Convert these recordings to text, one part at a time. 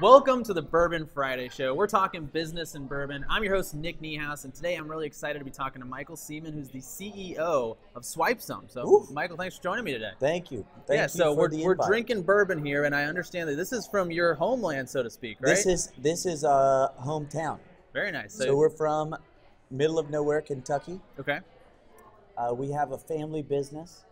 Welcome to the Bourbon Friday Show. We're talking business and bourbon. I'm your host, Nick Niehaus, and today I'm really excited to be talking to Michael Seaman, who's the CEO of SwipeSum. So, oof. Michael, thanks for joining me today. Thank you. Thank you so we're drinking bourbon here, and I understand that this is from your homeland, so to speak, right? This is hometown. Very nice. So we're from middle of nowhere, Kentucky. Okay. We have a family business,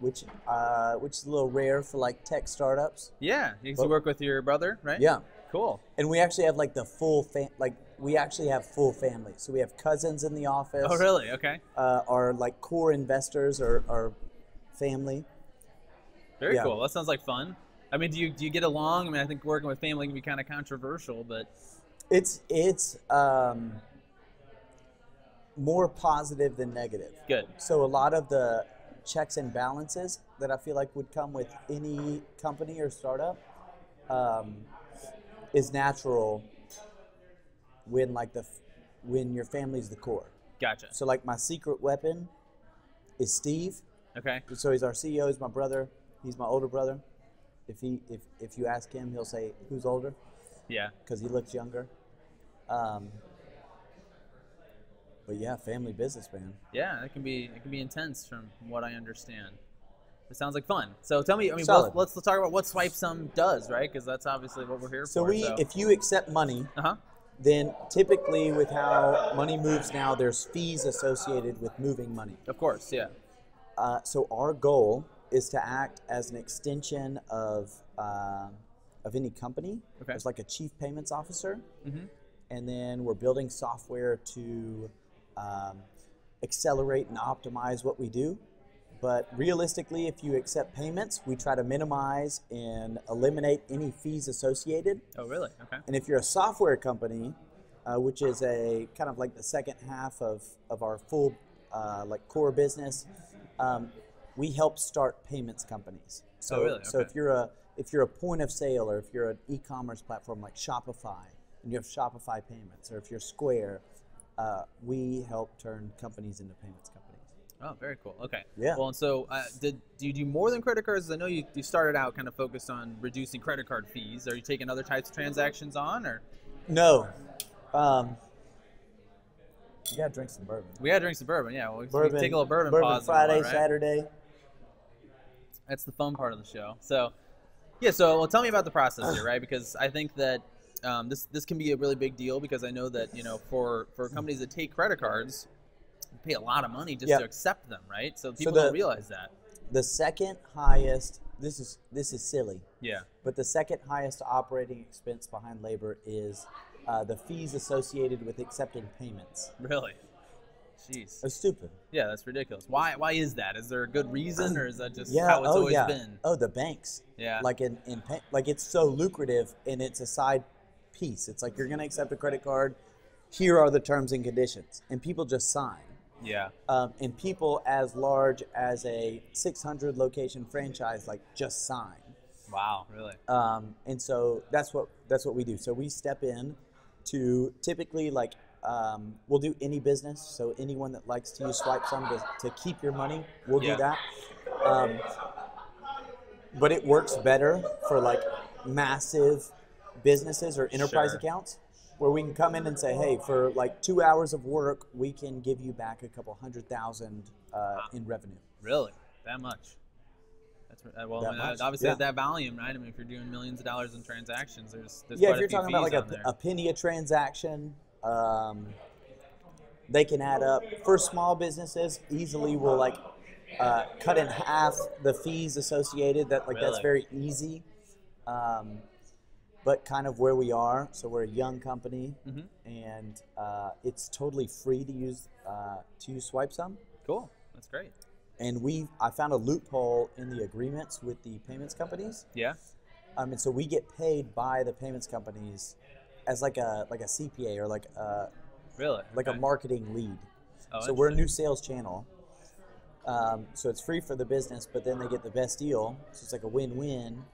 which is a little rare for like tech startups. Yeah, you used to work with your brother, right? Yeah. Cool. And we actually have like the full full family. So we have cousins in the office. Oh, really? Okay. Our like core investors are family. Very cool. That sounds like fun. I mean, do you get along? I mean, I think working with family can be kind of controversial, but it's more positive than negative. Good. So a lot of the checks and balances that I feel like would come with any company or startup is natural when your family's the core. Gotcha. So like my secret weapon is Steve. Okay. So he's our CEO. He's my brother. He's my older brother. If you ask him, he'll say who's older. Yeah. Because he looks younger. But yeah, family business, man. Yeah, it can be intense from what I understand. It sounds like fun. So tell me, I mean, let's talk about what SwipeSum does, right? Because that's obviously what we're here for. So if you accept money, then typically with how money moves now, there's fees associated with moving money. Of course, yeah. So our goal is to act as an extension of any company. Okay. There's like a chief payments officer, and then we're building software to accelerate and optimize what we do. But realistically, if you accept payments, we try to minimize and eliminate any fees associated. Oh, really? Okay. And if you're a software company, which is a kind of like the second half of our full like core business, we help start payments companies. So, oh, really? Okay. So if you're a point of sale, or if you're an e-commerce platform like Shopify and you have Shopify payments, or if you're Square, we help turn companies into payments companies. Oh, very cool. Okay. Yeah. Well, and so do you do more than credit cards? I know you started out kind of focused on reducing credit card fees. Are you taking other types of transactions on, or? No. You gotta drink some bourbon. We gotta drink some bourbon. Yeah. Well, we can take a little bourbon pause Friday, right? Saturday. That's the fun part of the show. So, yeah. So, well, tell me about the process here, right? Because I think that. This can be a really big deal, because I know that, you know, for companies that take credit cards, you pay a lot of money just to accept them, right? So people don't realize that. The second highest, this is silly. Yeah. But the second highest operating expense behind labor is the fees associated with accepting payments. Really? Jeez. That's stupid. Yeah, that's ridiculous. Why is that? Is there a good reason, or is that just how it's always been? Oh, the banks. Yeah. Like like it's so lucrative, and it's a side piece. It's like, you're going to accept a credit card, here are the terms and conditions, and people just sign. Yeah. And people as large as a 600 location franchise like just sign. Wow, really? And so that's what we do. So we step in to typically like we'll do any business, so anyone that likes to use SwipeSum to keep your money, we'll do that. But it works better for like massive businesses or enterprise accounts, where we can come in and say, hey, for like 2 hours of work, we can give you back a couple $100,000 in revenue. Really? That much? That's well, that much? Obviously at that volume, right? I mean, if you're doing millions of dollars in transactions, there's quite a few fees. Yeah, if you're talking about like a penny a transaction, they can add up. For small businesses, easily we'll like cut in half the fees associated. That's very easy. But kind of where we are, so we're a young company, and it's totally free to use SwipeSum. Cool, that's great. And I found a loophole in the agreements with the payments companies. Yeah. And so we get paid by the payments companies as like a CPA, or like a marketing lead. Oh, so we're a new sales channel. So it's free for the business, but then they get the best deal. So it's like a win-win.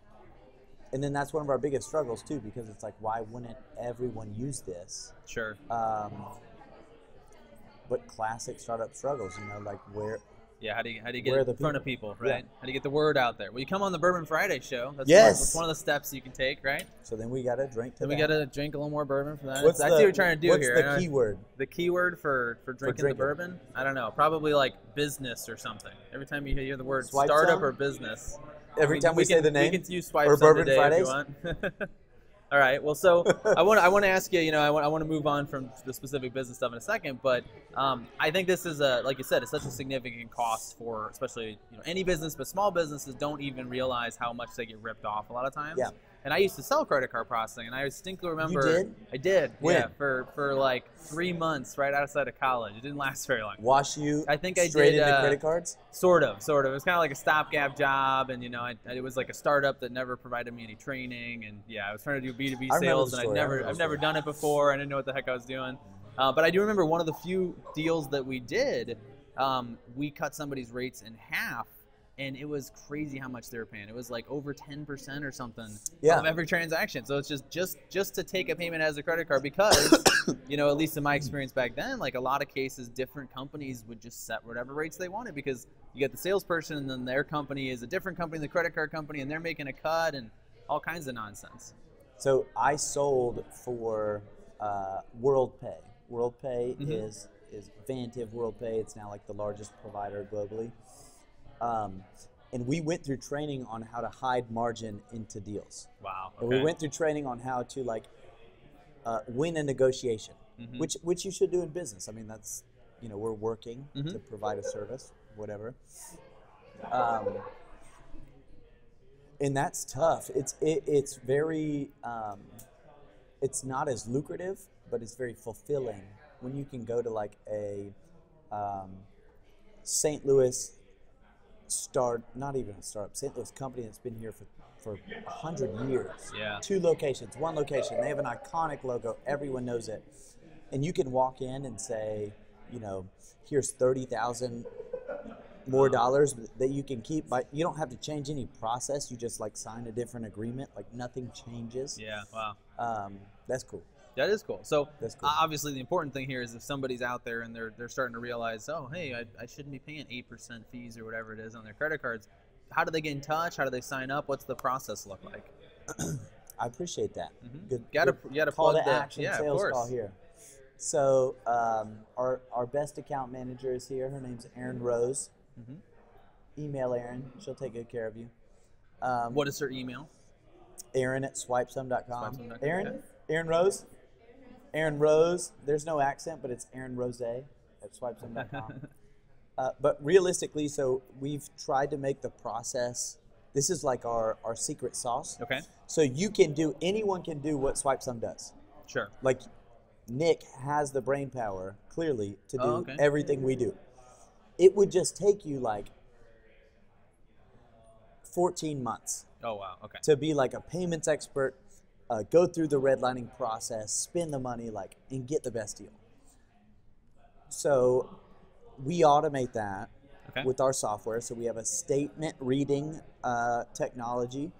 And then that's one of our biggest struggles too, because it's like, why wouldn't everyone use this? Sure. But classic startup struggles, you know, like where Yeah, how do you get in front of people, right? Yeah. How do you get the word out there? Well, you come on the Bourbon Friday show. That's yes. That's one of the steps you can take, right? So then we got to drink to that. Then we got to drink a little more bourbon for that. That's what you're trying to do here. What's the keyword? The keyword for drinking the bourbon? I don't know. Probably like business or something. Every time you hear the word startup or business. Every time we say the name? We can use SwipeSum Bourbon Fridays if you want. All right. Well, so I want to ask you. You know, I want to move on from the specific business stuff in a second, but I think this is like you said, it's such a significant cost for especially any business, but small businesses don't even realize how much they get ripped off a lot of times. Yeah. And I used to sell credit card processing, and I distinctly remember. You did? I did. When? Yeah. For like 3 months right outside of college. It didn't last very long. WashU. I think I did. Straight into credit cards. Sort of. It was kind of like a stopgap job, and it was like a startup that never provided me any training, and yeah, I was trying to do B2B sales, and I've never done it before. I didn't know what the heck I was doing, but I do remember one of the few deals that we did. We cut somebody's rates in half. And it was crazy how much they were paying. It was like over 10% or something of every transaction. So it's just to take a payment as a credit card because, at least in my experience back then, like a lot of cases, different companies would just set whatever rates they wanted because you get the salesperson and then their company is a different company, the credit card company, and they're making a cut and all kinds of nonsense. So I sold for WorldPay. WorldPay is Vantiv WorldPay. It's now like the largest provider globally. And we went through training on how to hide margin into deals. Wow. Okay. And we went through training on how to win a negotiation, which you should do in business. I mean, that's, we're working to provide a service, whatever. And that's tough. It's very, it's not as lucrative, but it's very fulfilling when you can go to like a St. Louis St. Louis company that's been here for 100 years. Yeah. 2 locations, 1 location. They have an iconic logo. Everyone knows it. And you can walk in and say, here's $30,000 more dollars that you can keep. But you don't have to change any process. You just sign a different agreement. Nothing changes. Yeah, wow. That's cool. That is cool. So obviously the important thing here is if somebody's out there and they're starting to realize, oh, hey, I shouldn't be paying 8% fees or whatever it is on their credit cards. How do they get in touch? How do they sign up? What's the process look like? I appreciate that. Good. You got to plug the action sales call here. So our best account manager is here. Her name's Erin Rose. Email Erin. She'll take good care of you. What is her email? Erin@swipesum.com. Erin Rose. Erin Rose, there's no accent, but it's Erin Rose at swipesum.com. But realistically, so we've tried to make the process, this is like our secret sauce. Okay. So anyone can do what SwipeSum does. Sure. Like Nick has the brain power, clearly, to do everything we do. It would just take you 14 months. Oh, wow, okay. To be a payments expert. Go through the redlining process, spend the money, and get the best deal. So we automate that with our software. So we have a statement reading technology.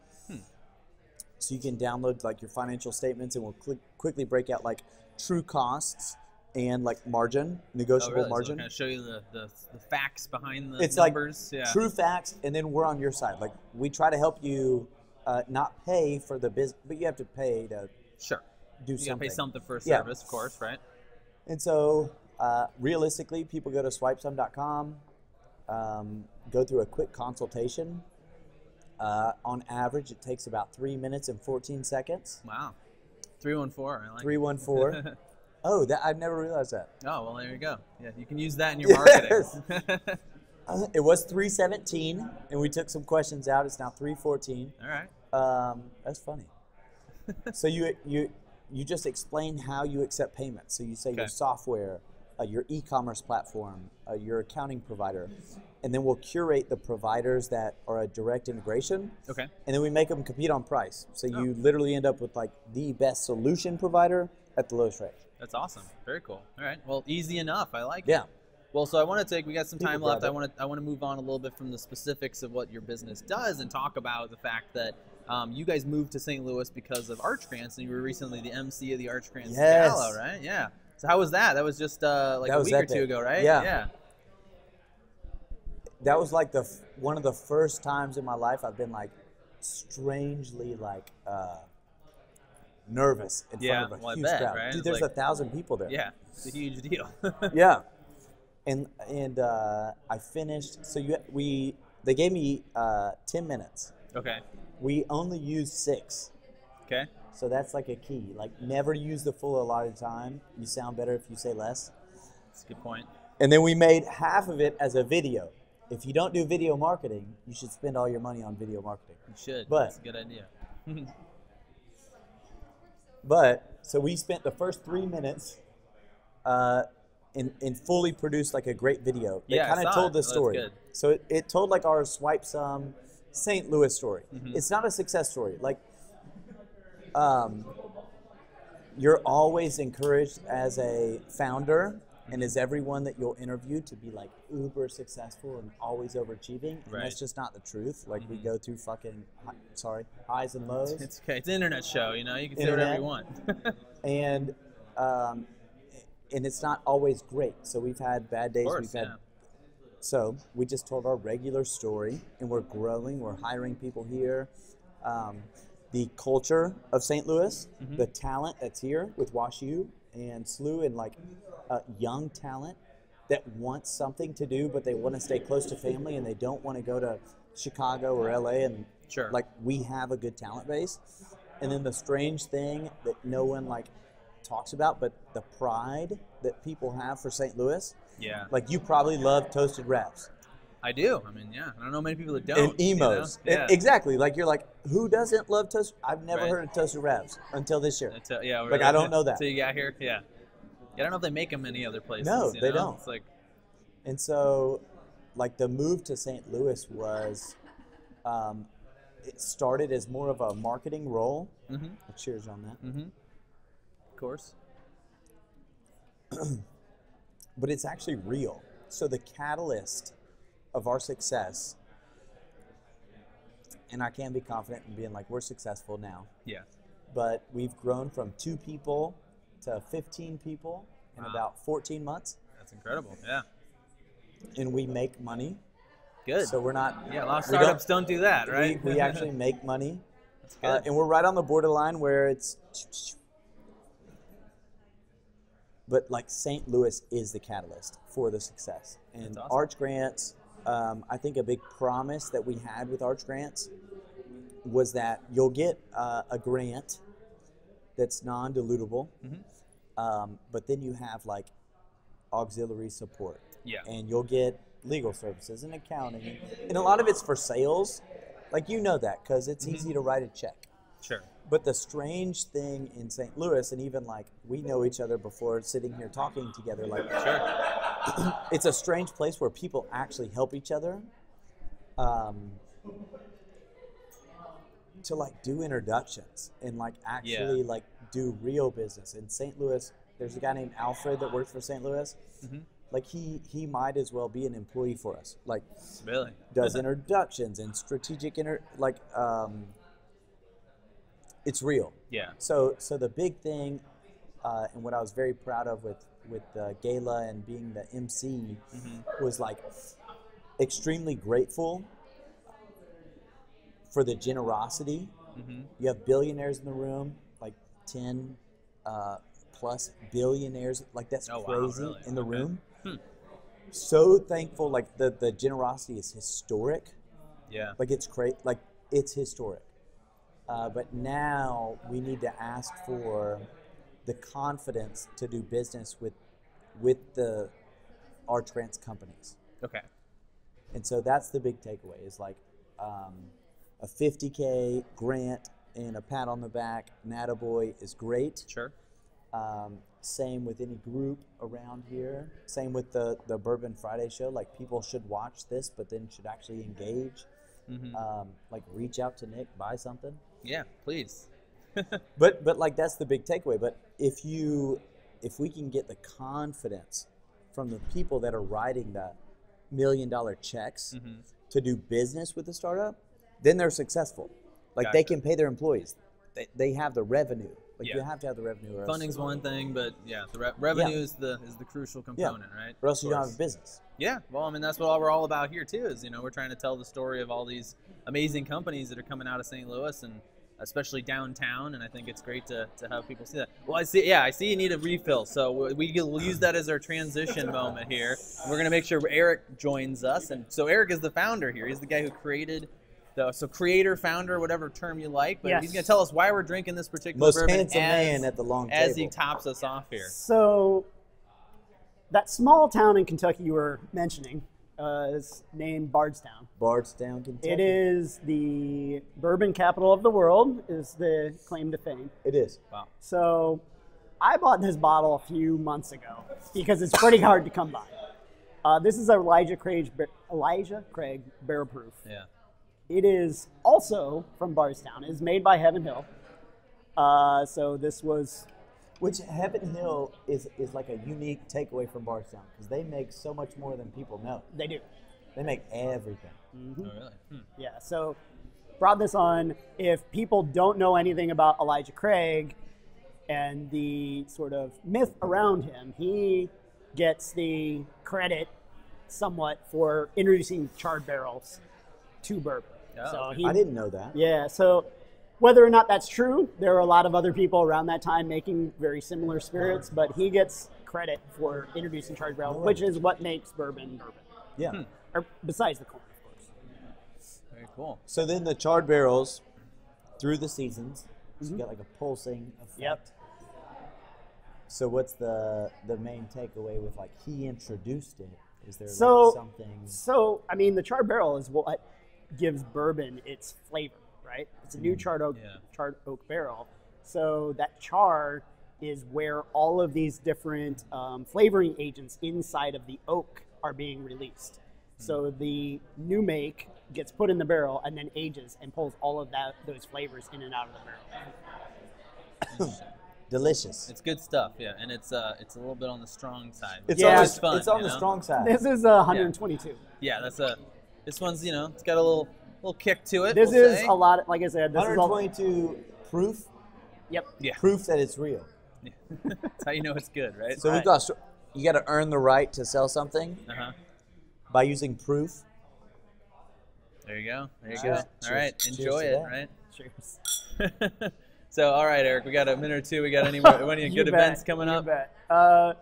So you can download your financial statements, and we'll quickly break out true costs and margin, negotiable margin. So kind of show you the facts behind the numbers. True facts, and then we're on your side. We try to help you. Not pay for the business, but you have to pay to do something. You got to pay something for a service, of course, right? And so, realistically, people go to swipesum.com, go through a quick consultation. On average, it takes about 3 minutes and 14 seconds. Wow. 314. 314. Oh, I've never realized that. Oh, well, there you go. Yeah, you can use that in your marketing. It was 317, and we took some questions out. It's now 314. All right. That's funny. So you just explain how you accept payments. So you say your software, your e-commerce platform, your accounting provider, and then we'll curate the providers that are a direct integration. Okay. And then we make them compete on price. So you literally end up with the best solution provider at the lowest rate. That's awesome. Very cool. All right. Well, easy enough. I like it. Yeah. Well, so I want to we got some time left. I want to move on a little bit from the specifics of what your business does and talk about the fact that you guys moved to St. Louis because of Arch Grants, and you were recently the MC of the Arch Grants Gala, right? Yeah. So how was that? That was just a week or two ago, right? Yeah. that was like the one of the first times in my life I've been like strangely like nervous in front of a huge crowd. Right? Dude, there's like 1,000 people there. Yeah, it's a huge deal. Yeah, and I finished. So they gave me 10 minutes. Okay. We only used 6. Okay. So that's like a key. Like, never use the full allotted time. You sound better if you say less. That's a good point. And then we made half of it as a video. If you don't do video marketing, you should spend all your money on video marketing. You should. But that's a good idea. But so we spent the first 3 minutes in fully produced like a great video. They kind of told the story. That's good. So it told like our SwipeSum St. Louis story. Mm-hmm. It's not a success story. Like, you're always encouraged as a founder and as everyone that you'll interview to be like uber successful and always overachieving. And that's just not the truth. Like, we go through fucking, highs and lows. It's okay. It's an internet show, you know, you can say whatever you want. And it's not always great. So we've had bad days. Of course, so we just told our regular story, and we're growing, we're hiring people here. The culture of St. Louis, the talent that's here with WashU and SLU, and like young talent that wants something to do, but they want to stay close to family and they don't want to go to Chicago or LA. And like, we have a good talent base. And then the strange thing that no one like talks about, but the pride that people have for St. Louis. Yeah. Like, you probably love Toasted Ravs. I do. I mean, yeah. I don't know many people that don't. And emos. You know? Yeah. Exactly. Like, you're like, who doesn't love Toasted? I've never heard of Toasted Ravs until this year. Until, yeah. Like, I don't know that. So you got here? Yeah. I don't know if they make them any other places. No, you know? Don't. It's like... And so, like, the move to St. Louis was, it started as more of a marketing role. Cheers on that. Of course. But it's actually real. So the catalyst of our success, and I can be confident in being like, we're successful now. Yeah. But we've grown from 2 people to 15 people in about 14 months. That's incredible. Yeah. And we make money. Good. So we're not. Yeah, a lot of startups don't do that, right? We actually make money. That's good. And we're right on the borderline where it's. But like, St. Louis is the catalyst for the success. And awesome. Arch Grants. I think a big promise that we had with Arch Grants was that you'll get a grant that's non-dilutable, but then you have like auxiliary support, and you'll get legal services and accounting, and a lot of it's for sales. Like, you know that, because it's easy to write a check. Sure. But the strange thing in St. Louis, and even like, we know each other before sitting here talking together, like, it's a strange place where people actually help each other to like do introductions and like actually like do real business. In St. Louis, there's a guy named Alfred that works for St. Louis. Like, he might as well be an employee for us. Like, really does introductions and strategic it's real. Yeah. So the big thing, and what I was very proud of with the gala and being the MC was like extremely grateful for the generosity. You have billionaires in the room, like 10 plus billionaires. Like, that's crazy in the room. So thankful. Like, the generosity is historic. Yeah. Like, it's crazy. Like, it's historic. But now we need to ask for the confidence to do business with the Arch Grants companies. Okay. And so that's the big takeaway, is like a $50K grant and a pat on the back, an attaboy is great. Sure. Same with any group around here. Same with the Bourbon Friday show. Like, people should watch this, but then should actually engage. Like, reach out to Nick, buy something. Yeah, please. but like, that's the big takeaway. But if we can get the confidence from the people that are writing the $1 million checks to do business with the startup, then they're successful. Like, they can pay their employees. they have the revenue. Like you have to have the revenue. Or funding's one thing, but the revenue is the crucial component, right? Or else you don't have a business. Yeah, well, I mean, that's what we're all about here too. Is we're trying to tell the story of all these amazing companies that are coming out of St. Louis and especially downtown. And I think it's great to have people see that. Well, I see you need a refill, so we'll use that as our transition moment here. And we're gonna make sure Eric joins us, and so Eric is the founder here. He's the guy who created. So creator, founder, whatever term you like, but he's going to tell us why we're drinking this particular bourbon man at the long table as he tops us off here. So that small town in Kentucky you were mentioning is named Bardstown. Bardstown, Kentucky. It is the bourbon capital of the world, is the claim to fame. It is. Wow. So I bought this bottle a few months ago because it's pretty hard to come by. This is Elijah Craig Barrel Proof. Yeah. It is also from Bardstown. It is made by Heaven Hill. So this was... Which Heaven Hill is like a unique takeaway from Bardstown because they make so much more than people know. They do. They make everything. Mm-hmm. Oh, really? Hmm. Yeah, so brought this on. If people don't know anything about Elijah Craig and the sort of myth around him, he gets the credit somewhat for introducing charred barrels to bourbon. Oh, so I didn't know that. Yeah, so whether or not that's true, there are a lot of other people around that time making very similar spirits, but he gets credit for introducing charred barrel, which is what makes bourbon. Yeah. Hmm. Or besides the corn, of course. Very cool. So then the charred barrels, through the seasons, so you got like a pulsing effect. Yep. So what's the main takeaway with like he introduced it? Is there like something? So, I mean, the charred barrel is what gives bourbon its flavor, right? It's a new charred oak barrel. So that char is where all of these different flavoring agents inside of the oak are being released. So the new make gets put in the barrel and then ages and pulls all of those flavors in and out of the barrel. Delicious. It's good stuff, yeah, and it's a little bit on the strong side. It's always fun. It's on the strong side. This is 122. Yeah, that's a. This one's, it's got a little kick to it. This is a lot, like I said. This 122 is proof. Yep. Yeah. Proof that it's real. Yeah. That's how you know it's good, right? So you got to earn the right to sell something by using proof. There you go. There you go. Cheers. All right, enjoy it, right? Cheers. So, all right, Eric, we got a minute or two. We got any good events coming up? You bet.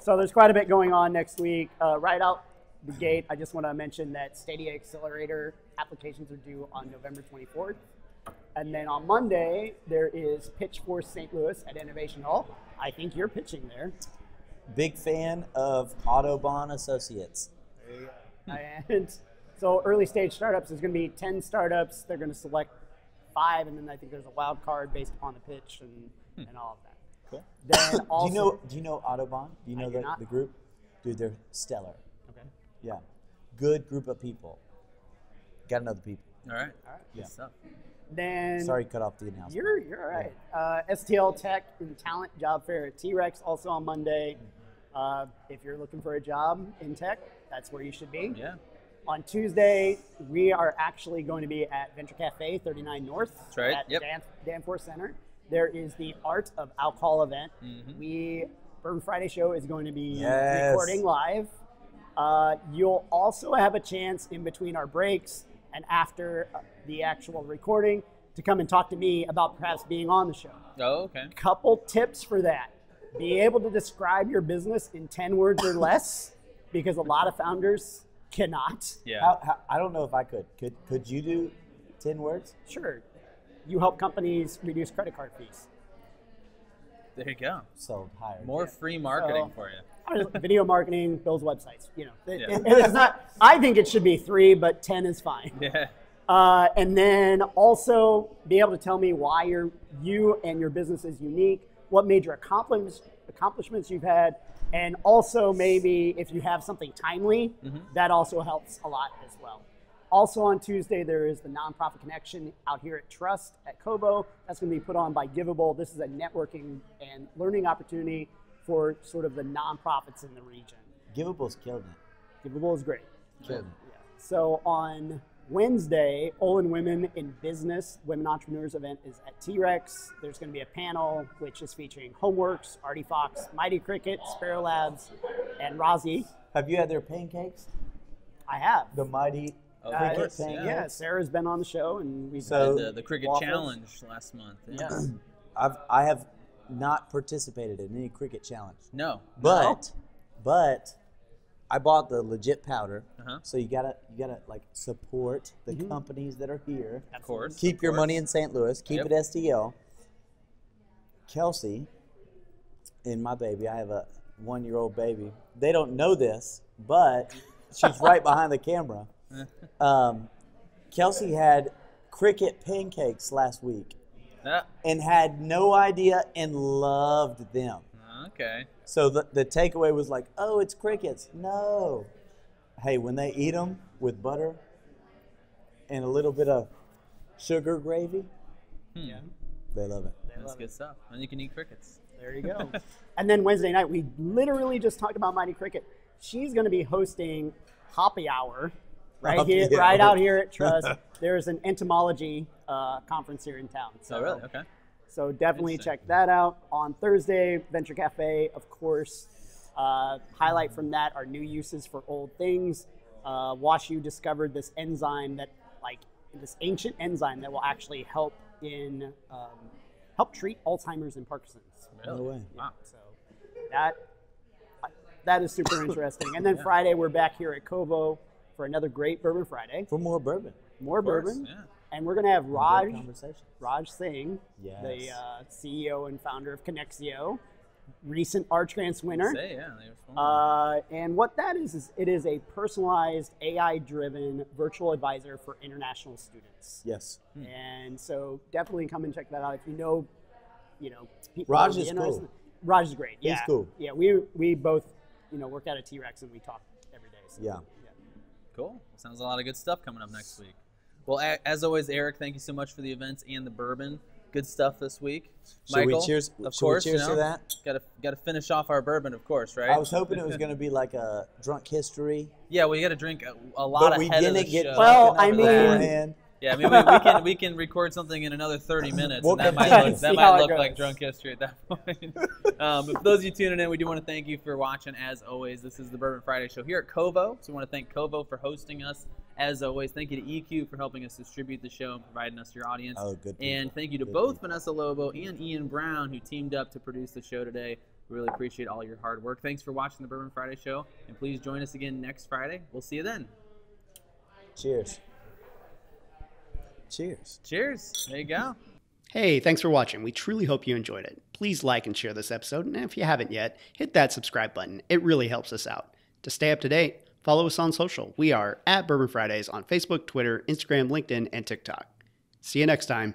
So there's quite a bit going on next week. Right out the gate, I just want to mention that Stadia Accelerator applications are due on November 24th. And then on Monday, there is Pitchforce St. Louis at Innovation Hall. I think you're pitching there. Big fan of Autobahn Associates. There you go. And so early stage startups, there's going to be 10 startups. They're going to select 5, and then I think there's a wild card based upon the pitch and all of that. Cool. Then also, do you know Autobahn? Do you know the group? Dude, they're stellar. Okay. Yeah, good group of people. Got to know the people. All right. Yeah. Good stuff. Then sorry, cut off the announcement. You're all right. STL Tech and Talent job fair at T-Rex also on Monday. If you're looking for a job in tech, that's where you should be. Yeah. On Tuesday, we are actually going to be at Venture Cafe, 39 North, at Danforth Center. There is the Art of Alcohol event. Bourbon Friday show is going to be recording live. You'll also have a chance in between our breaks and after the actual recording to come and talk to me about perhaps being on the show. Oh, okay. Couple tips for that. Be able to describe your business in 10 words or less, because a lot of founders... cannot. Yeah. I don't know if I could. Could you do 10 words? Sure. You help companies reduce credit card fees. There you go. So higher. More free marketing for you. Video marketing, builds websites. It's not. I think it should be 3, but 10 is fine. Yeah. And then also be able to tell me why you and your business is unique. What major accomplishments you've had. And also maybe if you have something timely, that also helps a lot as well. Also on Tuesday, there is the Nonprofit Connection out here at Trust at Kobo. That's going to be put on by Givable. This is a networking and learning opportunity for sort of the nonprofits in the region. Givable's killed it. Givable is great. Killed it. Yeah. So on Wednesday, Olin Women in Business Women Entrepreneurs event is at T-Rex. There's going to be a panel which is featuring Homeworks, Artie Fox, Mighty Cricket, Sparrow Labs, and Razi. Have you had their pancakes? I have. The Mighty Cricket pancakes? Yeah, Sarah's been on the show, and we did the Cricket waffles. Challenge last month. Yes. I have not participated in any Cricket Challenge. No. But I bought the legit powder, so you gotta like support the companies that are here. Of course, keep your money in St. Louis. Keep it STL. Kelsey and my baby, I have a 1-year-old baby. They don't know this, but she's right behind the camera. Kelsey had cricket pancakes last week, and had no idea and loved them. Okay. So the takeaway was like, oh, it's crickets. No. Hey, when they eat them with butter and a little bit of sugar gravy, they love it. That's good stuff. And you can eat crickets. There you go. And then Wednesday night, we literally just talked about Mighty Cricket. She's going to be hosting Hoppy Hour right out here at Trust. There's an entomology conference here in town. So, oh, really? Okay. So definitely check that out. On Thursday, Venture Cafe, of course. Highlight from that are new uses for old things. WashU discovered this enzyme that, like, this ancient enzyme that will actually help in help treat Alzheimer's and Parkinson's. Really? No way. Wow. So that is super interesting. And then Friday, we're back here at Kobo for another great Bourbon Friday. For more bourbon. More bourbon. Yeah. And we're going to have Raj Singh, the CEO and founder of Connexio, recent Arch Grants winner. And what that is it is a personalized, AI-driven virtual advisor for international students. Yes. And so definitely come and check that out. If you know people. Raj is cool. Raj is great. Yeah. He's cool. Yeah, we both, work out at T-Rex and we talk every day. So, yeah. Cool. Sounds a lot of good stuff coming up next week. Well, as always, Eric, thank you so much for the events and the bourbon. Good stuff this week. Michael, should we cheers to that? Got to finish off our bourbon, of course, right? I was hoping it was going to be like a drunk history. Yeah, well, you got to drink a lot ahead of the show. But we didn't get beforehand. Yeah, I mean, we can record something in another 30 minutes, and that might look like drunk history at that point. But for those of you tuning in, we do want to thank you for watching, as always. This is the Bourbon Friday Show here at Kobo, so we want to thank Kobo for hosting us. As always, thank you to EQ for helping us distribute the show and providing us your audience. Oh, good. And thank you to both Vanessa Lobo and Ian Brown, who teamed up to produce the show today. We really appreciate all your hard work. Thanks for watching the Bourbon Friday Show, and please join us again next Friday. We'll see you then. Cheers. Cheers. Cheers. There you go. Hey, thanks for watching. We truly hope you enjoyed it. Please like and share this episode, and if you haven't yet, hit that subscribe button. It really helps us out. To stay up to date, follow us on social. We are at Bourbon Fridays on Facebook, Twitter, Instagram, LinkedIn, and TikTok. See you next time.